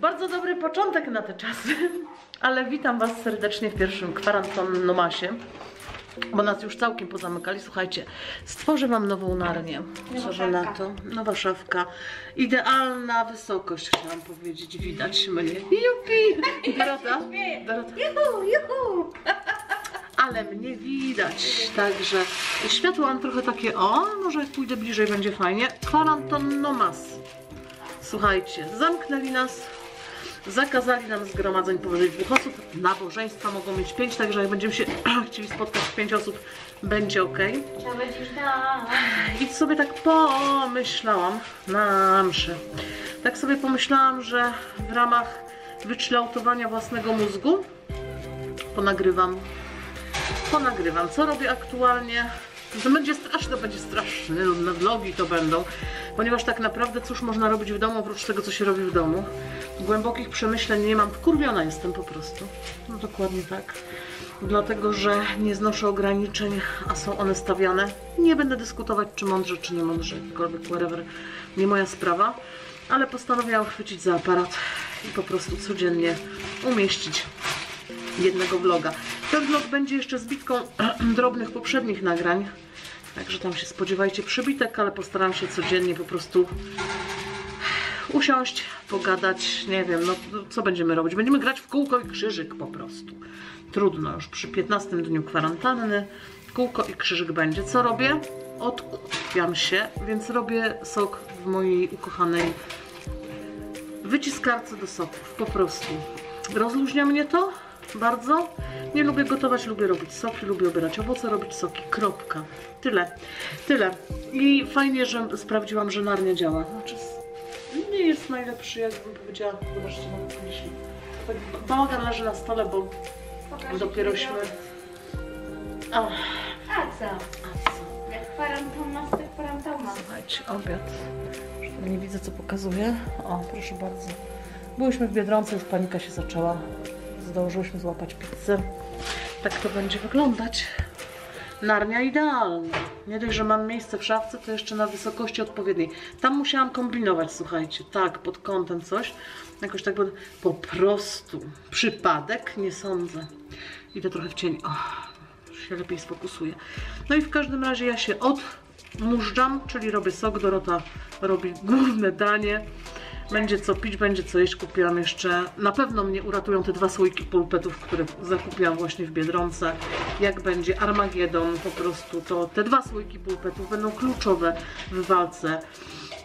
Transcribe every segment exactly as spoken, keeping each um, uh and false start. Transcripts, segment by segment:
Bardzo dobry początek na te czasy, ale witam Was serdecznie w pierwszym Kwarantomasie, bo nas już całkiem pozamykali. Słuchajcie, stworzę Wam nową narnię. Co że na to? Nowa szafka. Idealna wysokość, chciałam powiedzieć. Widać mnie. Jupi! Dorota? Dorota. Juhu, juhu. Ale mnie widać, także światło mam trochę takie, o, może jak pójdę bliżej, będzie fajnie. Kwarantomas. Słuchajcie, zamknęli nas, zakazali nam zgromadzeń powyżej dwóch osób, nabożeństwa mogą mieć pięć, także jak będziemy się chcieli spotkać pięć osób, będzie ok. I sobie tak pomyślałam na mszy, tak sobie pomyślałam, że w ramach wykształtowania własnego mózgu ponagrywam Ponagrywam, co robię aktualnie. To będzie straszne, to będzie straszne, na vlogi to będą, ponieważ tak naprawdę cóż można robić w domu oprócz tego, co się robi w domu. Głębokich przemyśleń nie mam, wkurwiona jestem po prostu. No dokładnie tak. Dlatego, że nie znoszę ograniczeń, a są one stawiane. Nie będę dyskutować, czy mądrze, czy nie mądrze, jakkolwiek, whatever, nie moja sprawa. Ale postanowiłam chwycić za aparat i po prostu codziennie umieścić jednego vloga. Ten vlog będzie jeszcze zbitką drobnych poprzednich nagrań, także tam się spodziewajcie przybitek, ale postaram się codziennie po prostu usiąść, pogadać, nie wiem, no co będziemy robić. Będziemy grać w kółko i krzyżyk po prostu. Trudno już, przy piętnastym dniu kwarantanny kółko i krzyżyk będzie. Co robię? Odkupiam się, więc robię sok w mojej ukochanej wyciskarce do soków, po prostu. Rozluźnia mnie to bardzo. Nie lubię gotować, lubię robić soki, lubię obierać owoce, robić soki, kropka. Tyle, tyle. I fajnie, że sprawdziłam, że narnia działa. Znaczy, nie jest najlepszy, jakbym powiedziała, zobaczcie, tak bałagan leży na stole, bo pokażę dopierośmy... A. A co? A co? Jak Kwarantomas, to Kwarantomas. Słuchajcie, obiad. Nie widzę, co pokazuje. O, proszę bardzo. Byłyśmy w Biedronce, już panika się zaczęła. Zdążyłyśmy złapać pizzę. Tak to będzie wyglądać. Narnia idealna. Nie dość, że mam miejsce w szafce, to jeszcze na wysokości odpowiedniej. Tam musiałam kombinować, słuchajcie. Tak, pod kątem coś. Jakoś tak pod... po prostu. Przypadek? Nie sądzę. Idę trochę w cień. Oh, już się lepiej sfokusuję. No i w każdym razie ja się odmurzam, czyli robię sok. Dorota robi główne danie. Będzie co pić, będzie co jeść. Kupiłam jeszcze, na pewno mnie uratują te dwa słoiki pulpetów, które zakupiłam właśnie w Biedronce. Jak będzie Armagedon, po prostu to te dwa słoiki pulpetów będą kluczowe w walce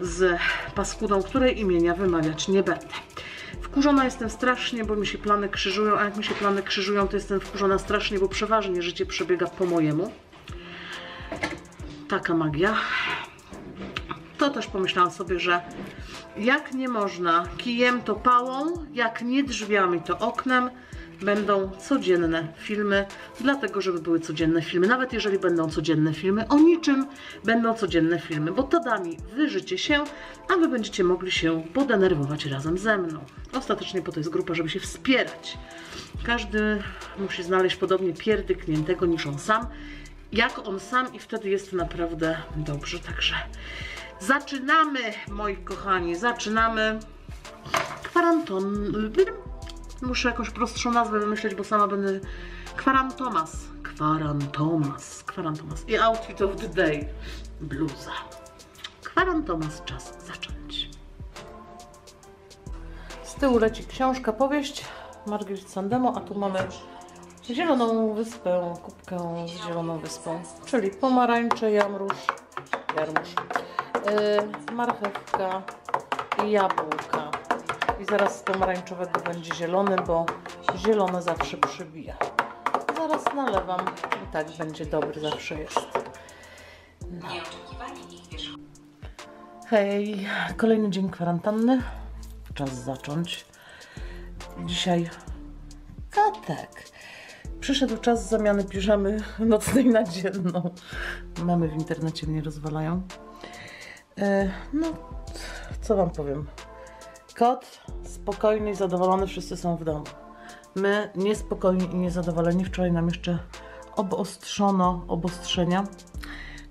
z paskudą, której imienia wymawiać nie będę. Wkurzona jestem strasznie, bo mi się plany krzyżują, a jak mi się plany krzyżują, to jestem wkurzona strasznie, bo przeważnie życie przebiega po mojemu. Taka magia. To też pomyślałam sobie, że jak nie można kijem, to pałą, jak nie drzwiami, to oknem. Będą codzienne filmy, dlatego żeby były codzienne filmy. Nawet jeżeli będą codzienne filmy o niczym, będą codzienne filmy, bo to da mi wyżycie się, a Wy będziecie mogli się podenerwować razem ze mną. Ostatecznie po to jest grupa, żeby się wspierać. Każdy musi znaleźć podobnie pierdykniętego niż on sam, jak on sam, i wtedy jest naprawdę dobrze, także... Zaczynamy, moi kochani, zaczynamy kwaranton... Muszę jakąś prostszą nazwę wymyśleć, bo sama będę... Kwarantomas. Kwarantomas. Kwarantomas. I outfit of the day. Bluza. Kwarantomas. Czas zacząć. Z tyłu leci książka, powieść Margit Sandemo, a tu mamy zieloną wyspę, kubkę z zieloną wyspą, czyli pomarańcze, jamrusz, jarmusz. Marchewka i jabłka. I zaraz z pomarańczowego będzie zielony, bo zielone zawsze przybija. Zaraz nalewam i tak będzie dobry, zawsze jest. No. Hej, kolejny dzień kwarantanny. Czas zacząć. Dzisiaj katek. Przyszedł czas zamiany piżamy nocnej na dzienną. Mamy w internecie mnie rozwalają. No, co Wam powiem? Kot spokojny i zadowolony, wszyscy są w domu. My niespokojni i niezadowoleni. Wczoraj nam jeszcze obostrzono obostrzenia,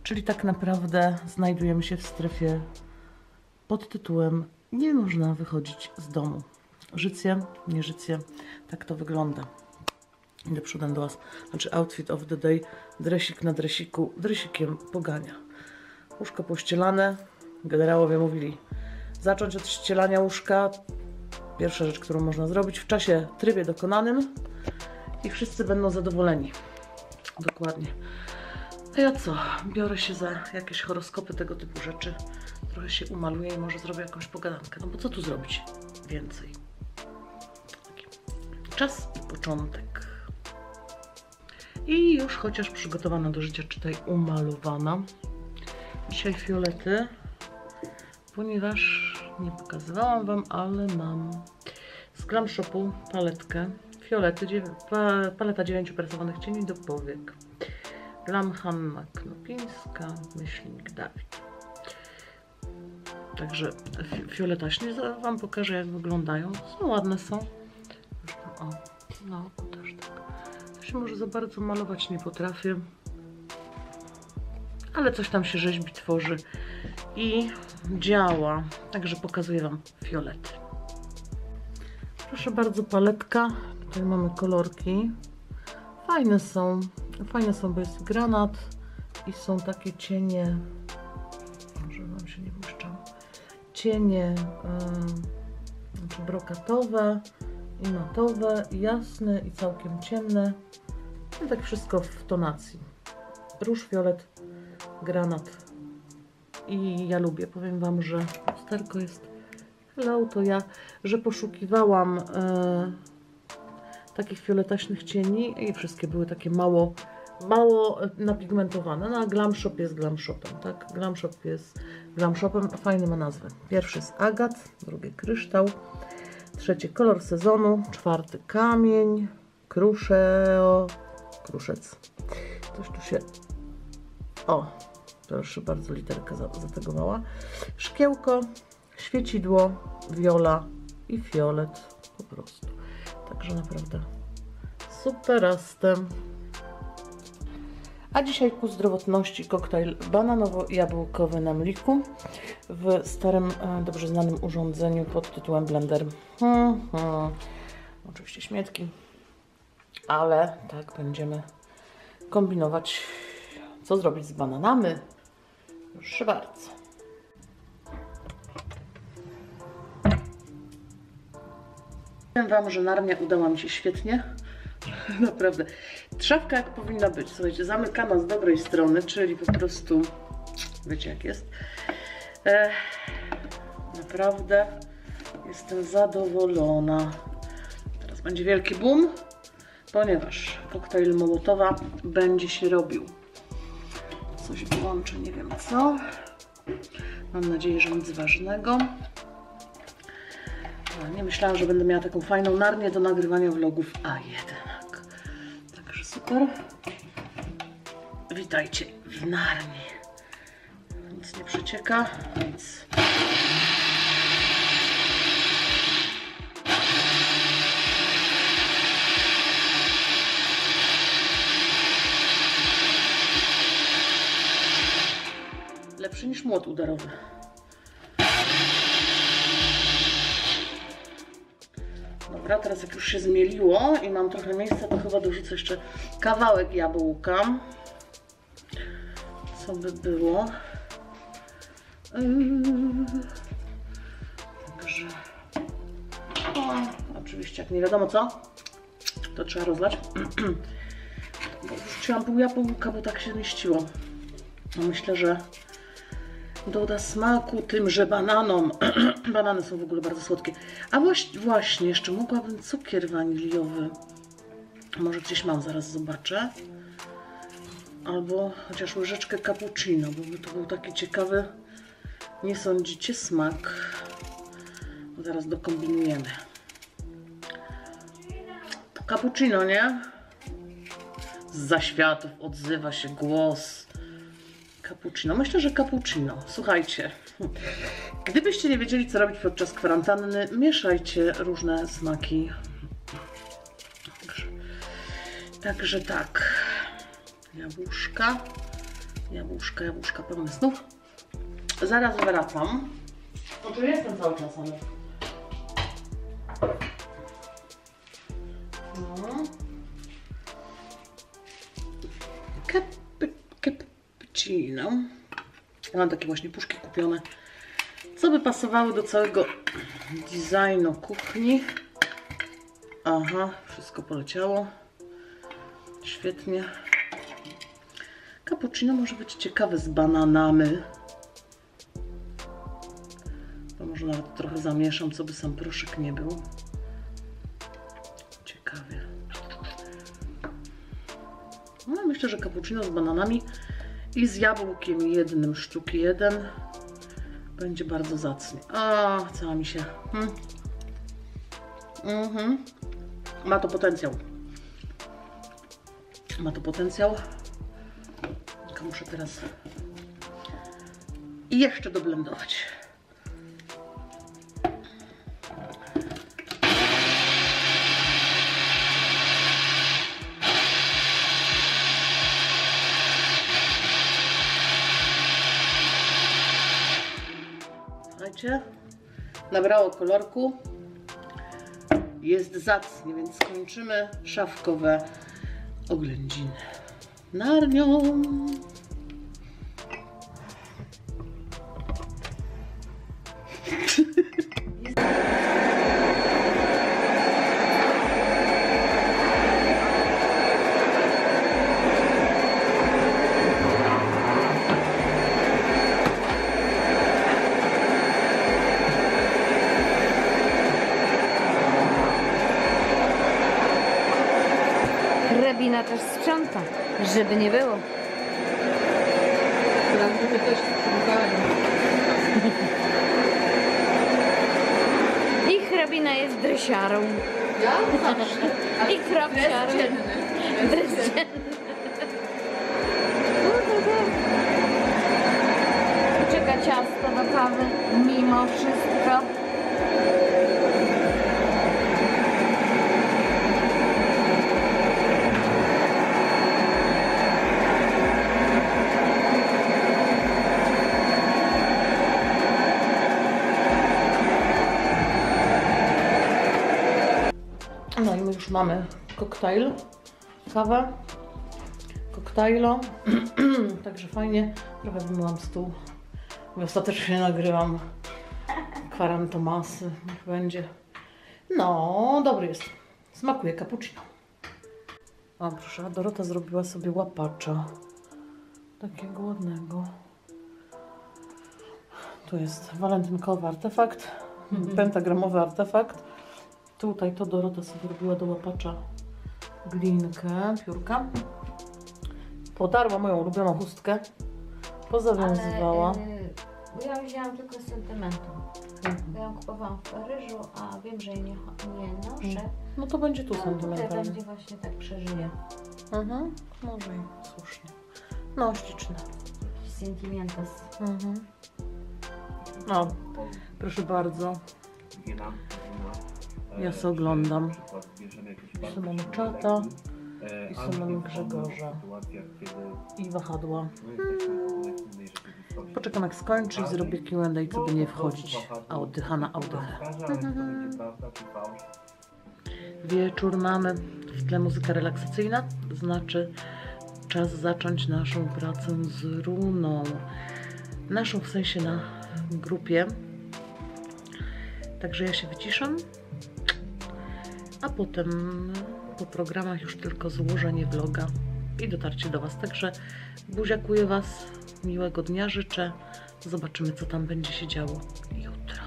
czyli tak naprawdę znajdujemy się w strefie pod tytułem nie można wychodzić z domu. Życie, nie życie, tak to wygląda. Idę przodem do Was. Znaczy outfit of the day, dresik na dresiku, dresikiem pogania. Łóżko pościelane, generałowie mówili, zacząć od ścielania łóżka, pierwsza rzecz, którą można zrobić w czasie, trybie dokonanym i wszyscy będą zadowoleni. Dokładnie. A ja co? Biorę się za jakieś horoskopy, tego typu rzeczy. Trochę się umaluję i może zrobię jakąś pogadankę. No bo co tu zrobić więcej? Taki czas i początek. I już chociaż przygotowana do życia, czytaj umalowana. Dzisiaj fiolety, ponieważ nie pokazywałam Wam, ale mam z Glam Shopu paletkę fiolety, paleta dziewięciu presowanych cieni do powiek. Lamhama Knopińska, myślnik Dawid. Także fioleta śnieg, Wam pokażę, jak wyglądają. Są ładne, są. O, na oku też tak. To się może za bardzo malować nie potrafię. Ale coś tam się rzeźbi, tworzy i działa. Także pokazuję Wam fiolety. Proszę bardzo, paletka. Tutaj mamy kolorki. Fajne są. Fajne są, bo jest granat i są takie cienie. Może Wam się nie puszczam. Cienie yy, znaczy brokatowe i matowe, i jasne i całkiem ciemne. I tak wszystko w tonacji. Róż, fiolet, granat. I ja lubię. Powiem Wam, że lusterko jest hello, to ja, że poszukiwałam yy, takich fioletaśnych cieni i wszystkie były takie mało, mało napigmentowane. No a Glam Shop jest Glam Shopem, tak? Glam Shop jest Glam Shopem, fajny ma nazwę. Pierwszy jest agat, drugi kryształ, trzeci kolor sezonu, czwarty kamień, kruszeo, kruszec. Coś tu się... O, proszę bardzo, literkę zatagowała. Szkiełko, świecidło, wiola i fiolet po prostu. Także naprawdę super astem. A dzisiaj ku zdrowotności koktajl bananowo-jabłkowy na mliku w starym, dobrze znanym urządzeniu pod tytułem Blender. Hmm, hmm. Oczywiście śmietki, ale tak będziemy kombinować, co zrobić z bananami. Proszę bardzo. Powiem Wam, że narnia udała mi się świetnie, naprawdę. Trzawka jak powinna być, słuchajcie, zamykana z dobrej strony, czyli po prostu, wiecie jak jest. Ech, naprawdę jestem zadowolona. Teraz będzie wielki boom, ponieważ koktajl Mołotowa będzie się robił. Coś włączę, nie wiem co. Mam nadzieję, że nic ważnego. Nie myślałam, że będę miała taką fajną narnię do nagrywania vlogów, a jednak. Także super. Witajcie w narni. Nic nie przecieka, nic. Lepszy niż młot udarowy. Dobra, teraz jak już się zmieliło i mam trochę miejsca, to chyba dorzucę jeszcze kawałek jabłka. Co by było? Także... O, oczywiście, jak nie wiadomo co, to trzeba rozlać. Dorzuciłam pół jabłka, bo tak się mieściło. No myślę, że doda smaku tym, że bananom. Banany są w ogóle bardzo słodkie. A właśnie, właśnie jeszcze mogłabym cukier waniliowy. Może gdzieś mam, zaraz zobaczę. Albo chociaż łyżeczkę cappuccino, bo by to był taki ciekawy, nie sądzicie, smak. Zaraz dokombinujemy. Cappuccino, nie? Zza światów odzywa się głos. Cappuccino. Myślę, że cappuccino. Słuchajcie, gdybyście nie wiedzieli, co robić podczas kwarantanny, mieszajcie różne smaki. Także, także tak. Jabłuszka. Jabłuszka, jabłuszka, pełny snów. Zaraz wracam. No tu jestem cały czas, ale... No. Cappuccino. Ja mam takie właśnie puszki kupione, co by pasowały do całego designu kuchni. Aha, wszystko poleciało. Świetnie. Cappuccino może być ciekawe z bananami. To może nawet trochę zamieszam, co by sam proszek nie był. Ciekawie. No, myślę, że cappuccino z bananami i z jabłkiem jednym, sztuki jeden, będzie bardzo zacny. A, cała mi się... Hmm. Mhm. Ma to potencjał. Ma to potencjał. Tylko muszę teraz jeszcze doblendować. Słuchajcie, nabrało kolorku. Jest zacnie, więc kończymy szafkowe oględziny narnią. Rebina też sprząta, żeby nie było. Teraz też ich hrabina jest dresiarą. Ja? Zawsze. Ich hrabsiarą. Dresiarą. Czeka ciasto do kawy mimo wszystko. No i my już mamy koktajl, kawę, koktajlo, także fajnie, trochę wymyłam stół, bo ostatecznie nagrywam kwarantomasy, niech będzie. No, dobry jest, smakuje cappuccino. O proszę, Dorota zrobiła sobie łapacza, takiego ładnego. Tu jest walentynkowy artefakt, pentagramowy artefakt. Tutaj to Dorota sobie robiła do łapacza glinkę, piórka. Podarła moją ulubioną chustkę, pozawiązywała. Ale, yy, ja wzięłam tylko z sentymentu. Mhm. Ja ją kupowałam w Paryżu, a wiem, że jej nie, nie noszę. No to będzie tu sentymentalnie. Będzie właśnie tak, przeżyje. Mhm, może i słusznie. No, śliczne. Jakiś sentymentos. Mhm. No, proszę bardzo. Ja se oglądam. I mamy czata, i są mamy Grzegorza, i wahadła. Hmm. Poczekam jak skończy i zrobię Q and A, co by nie wchodzić. Audycha na audychę. Wieczór mamy, w tle muzyka relaksacyjna, znaczy czas zacząć naszą pracę z runą. Naszą w sensie na grupie. Także ja się wyciszam. A potem po programach już tylko złożenie vloga i dotarcie do Was. Także buziakuję Was, miłego dnia życzę. Zobaczymy, co tam będzie się działo jutro.